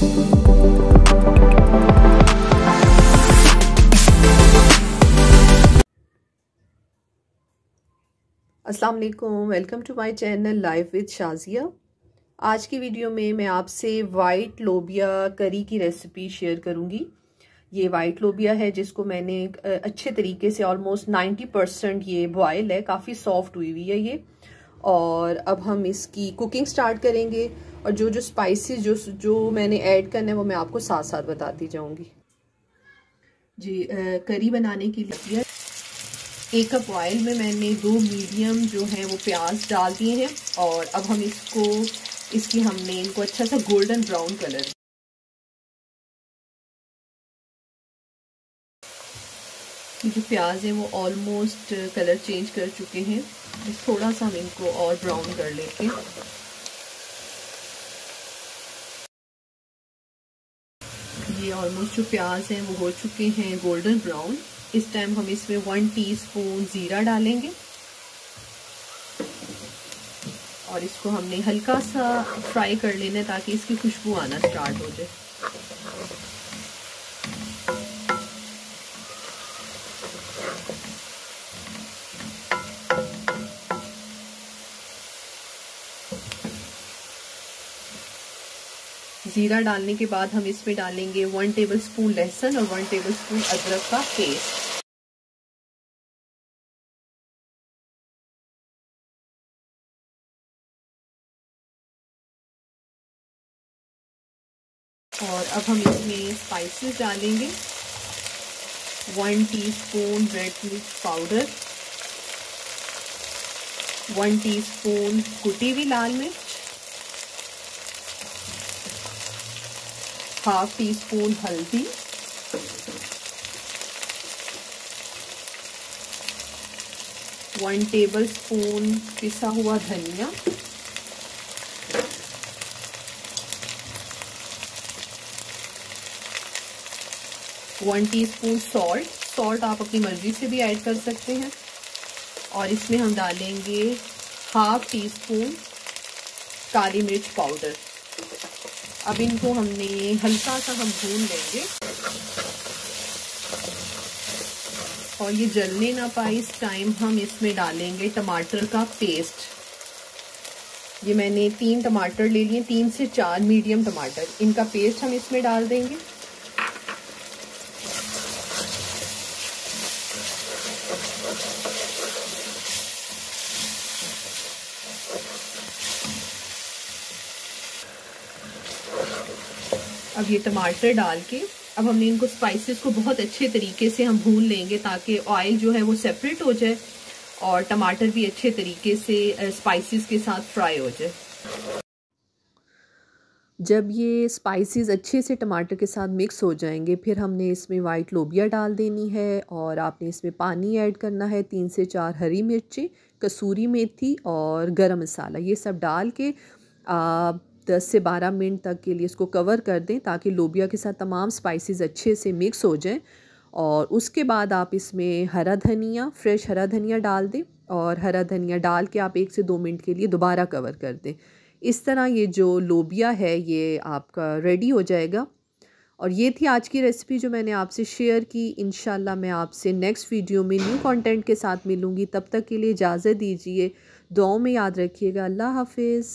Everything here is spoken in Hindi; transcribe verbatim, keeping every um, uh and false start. अस्सलाम वालेकुम, welcome to my channel life with Shazia. आज की वीडियो में मैं आपसे वाइट लोबिया करी की रेसिपी शेयर करूंगी। ये वाइट लोबिया है जिसको मैंने अच्छे तरीके से ऑलमोस्ट नब्बे परसेंट ये बॉयल है, काफ़ी सॉफ्ट हुई हुई है ये। और अब हम इसकी कुकिंग स्टार्ट करेंगे और जो जो स्पाइसेस जो जो मैंने ऐड करना है वो मैं आपको साथ साथ बताती जाऊँगी। जी, करी बनाने के लिए एक कप ऑयल में मैंने दो मीडियम जो है वो प्याज डाल दिए हैं और अब हम इसको इसकी हमने इनको अच्छा सा गोल्डन ब्राउन कलर। जो प्याज है वो ऑलमोस्ट कलर चेंज कर चुके हैं, थोड़ा सा हम इनको और ब्राउन कर लेते हैं। ये ऑलमोस्ट जो प्याज हैं वो हो चुके हैं गोल्डन ब्राउन। इस टाइम हम इसमें वन टीस्पून जीरा डालेंगे और इसको हमने हल्का सा फ्राई कर लेना है ताकि इसकी खुशबू आना स्टार्ट हो जाए। जीरा डालने के बाद हम इसमें डालेंगे वन टेबलस्पून लहसुन और वन टेबलस्पून अदरक का पेस्ट। और अब हम इसमें स्पाइसेस डालेंगे, वन टीस्पून रेड मिर्च पाउडर, वन टीस्पून कुटी हुई लाल मिर्च, हाफ टी स्पून हल्दी, वन टेबल स्पून पिसा हुआ धनिया, वन टीस्पून सॉल्ट। सॉल्ट आप अपनी मर्जी से भी ऐड कर सकते हैं। और इसमें हम डालेंगे हाफ टी स्पून काली मिर्च पाउडर। अब इनको हमने हल्का सा हम भून लेंगे और ये जलने ना पाए इस टाइम हम इसमें डालेंगे टमाटर का पेस्ट। ये मैंने तीन टमाटर ले लिए, तीन से चार मीडियम टमाटर, इनका पेस्ट हम इसमें डाल देंगे। अब ये टमाटर डाल के अब हमने इनको स्पाइसेस को बहुत अच्छे तरीके से हम भून लेंगे ताकि ऑयल जो है वो सेपरेट हो जाए और टमाटर भी अच्छे तरीके से स्पाइसेस के साथ फ्राई हो जाए। जब ये स्पाइसेस अच्छे से टमाटर के साथ मिक्स हो जाएंगे फिर हमने इसमें वाइट लोबिया डाल देनी है और आपने इसमें पानी ऐड करना है, तीन से चार हरी मिर्ची, कसूरी मेथी और गरम मसाला, ये सब डाल के आप दस से बारह मिनट तक के लिए इसको कवर कर दें ताकि लोबिया के साथ तमाम स्पाइसेस अच्छे से मिक्स हो जाएं। और उसके बाद आप इसमें हरा धनिया, फ्रेश हरा धनिया डाल दें और हरा धनिया डाल के आप एक से दो मिनट के लिए दोबारा कवर कर दें। इस तरह ये जो लोबिया है ये आपका रेडी हो जाएगा। और ये थी आज की रेसिपी जो मैंने आपसे शेयर की। इंशाल्लाह मैं आपसे नेक्स्ट वीडियो में न्यू कंटेंट के साथ मिलूँगी। तब तक के लिए इजाज़त दीजिए, दुआओं में याद रखिएगा। अल्लाह हाफिज़।